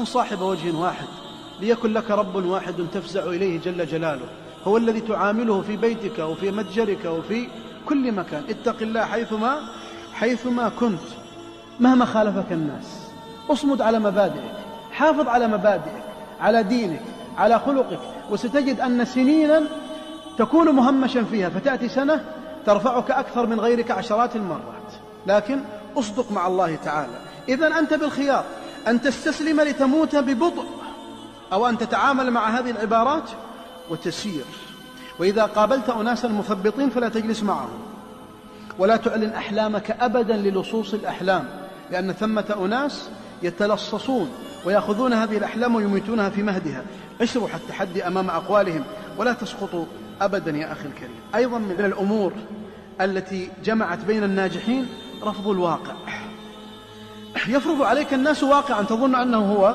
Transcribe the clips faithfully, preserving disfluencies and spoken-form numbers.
تكن صاحب وجه واحد، ليكن لك رب واحد تفزع إليه جل جلاله، هو الذي تعامله في بيتك وفي متجرك وفي كل مكان. اتق الله حيثما حيثما كنت مهما خالفك الناس. اصمد على مبادئك، حافظ على مبادئك، على دينك، على خلقك، وستجد أن سنينا تكون مهمشا فيها فتأتي سنة ترفعك أكثر من غيرك عشرات المرات. لكن أصدق مع الله تعالى. إذن أنت بالخيار، أن تستسلم لتموت ببطء، أو أن تتعامل مع هذه العبارات وتسير. وإذا قابلت أناسا مثبطين فلا تجلس معهم، ولا تعلن أحلامك أبدا للصوص الأحلام، لأن ثمة أناس يتلصصون ويأخذون هذه الأحلام ويميتونها في مهدها. عشروا حتى حدي أمام أقوالهم ولا تسقطوا أبدا يا أخي الكريم. أيضا من الأمور التي جمعت بين الناجحين رفض الواقع. يفرض عليك الناس واقعا تظن أنه هو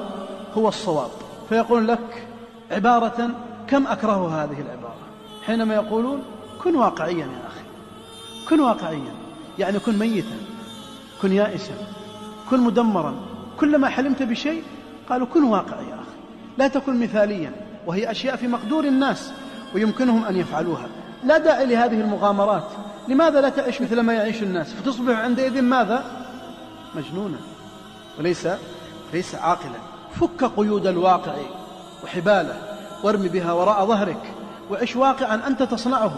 هو الصواب، فيقول لك عبارة كم أكره هذه العبارة حينما يقولون كن واقعيا يا أخي، كن واقعيا، يعني كن ميتا، كن يائسا، كن مدمرا. كلما حلمت بشيء قالوا كن واقعي يا أخي، لا تكن مثاليا، وهي أشياء في مقدور الناس ويمكنهم أن يفعلوها. لا داعي لهذه المغامرات. لماذا لا تعيش مثل ما يعيش الناس فتصبح عندئذ ماذا؟ مجنونا وليس ليس عاقلا. فك قيود الواقع وحباله وارمي بها وراء ظهرك، وعش واقعا أنت تصنعه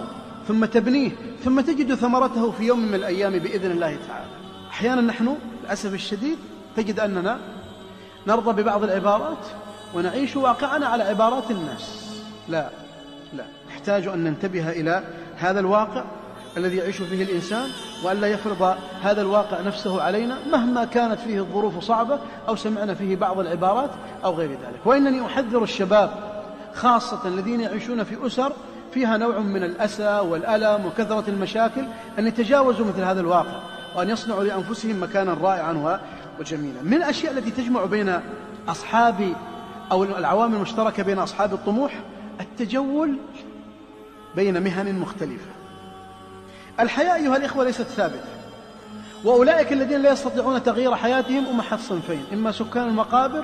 ثم تبنيه ثم تجد ثمرته في يوم من الأيام بإذن الله تعالى. أحيانا نحن للأسف الشديد تجد أننا نرضى ببعض العبارات ونعيش واقعنا على عبارات الناس. لا لا، نحتاج أن ننتبه إلى هذا الواقع الذي يعيش فيه الإنسان، وألا يفرض هذا الواقع نفسه علينا مهما كانت فيه الظروف صعبة أو سمعنا فيه بعض العبارات أو غير ذلك. وإنني أحذر الشباب خاصة الذين يعيشون في أسر فيها نوع من الأسى والألم وكثرة المشاكل أن يتجاوزوا مثل هذا الواقع، وأن يصنعوا لأنفسهم مكانا رائعا وجميلا. من الأشياء التي تجمع بين أصحاب أو العوامل المشتركة بين أصحاب الطموح التجول بين مهن مختلفة. الحياة أيها الإخوة ليست ثابتة، وأولئك الذين لا يستطيعون تغيير حياتهم هم أحد صنفين، إما سكان المقابر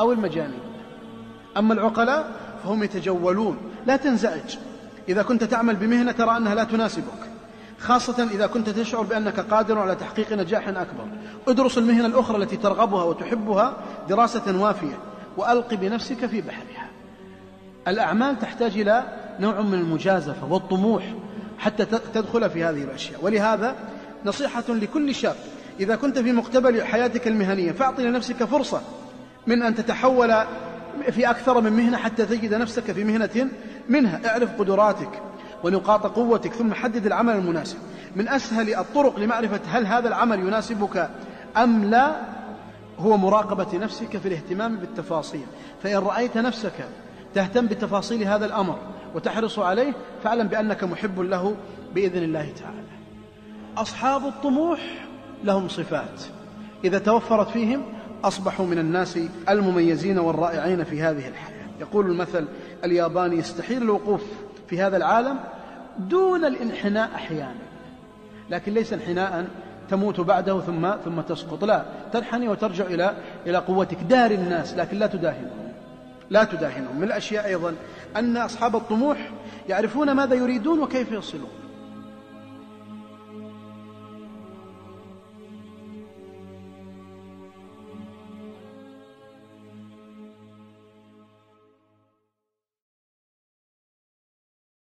أو المجانين. أما العقلاء فهم يتجولون. لا تنزعج إذا كنت تعمل بمهنة ترى أنها لا تناسبك، خاصة إذا كنت تشعر بأنك قادر على تحقيق نجاح أكبر. ادرس المهنة الأخرى التي ترغبها وتحبها دراسة وافية، وألق بنفسك في بحرها. الأعمال تحتاج إلى نوع من المجازفة والطموح حتى تدخل في هذه الأشياء. ولهذا نصيحة لكل شاب، إذا كنت في مقتبل حياتك المهنية فأعطي لنفسك فرصة من أن تتحول في أكثر من مهنة حتى تجد نفسك في مهنة منها. اعرف قدراتك ونقاط قوتك ثم حدد العمل المناسب. من أسهل الطرق لمعرفة هل هذا العمل يناسبك أم لا هو مراقبة نفسك في الاهتمام بالتفاصيل. فإن رأيت نفسك تهتم بتفاصيل هذا الأمر وتحرص عليه فاعلم بأنك محب له بإذن الله تعالى. أصحاب الطموح لهم صفات إذا توفرت فيهم أصبحوا من الناس المميزين والرائعين في هذه الحياة. يقول المثل الياباني يستحيل الوقوف في هذا العالم دون الانحناء أحيانا، لكن ليس انحناء تموت بعده ثم ثم تسقط، لا، تنحني وترجع إلى إلى قوتك. دار الناس لكن لا تداهنهم لا تداهنهم. من الأشياء أيضا أن أصحاب الطموح يعرفون ماذا يريدون وكيف يصلون.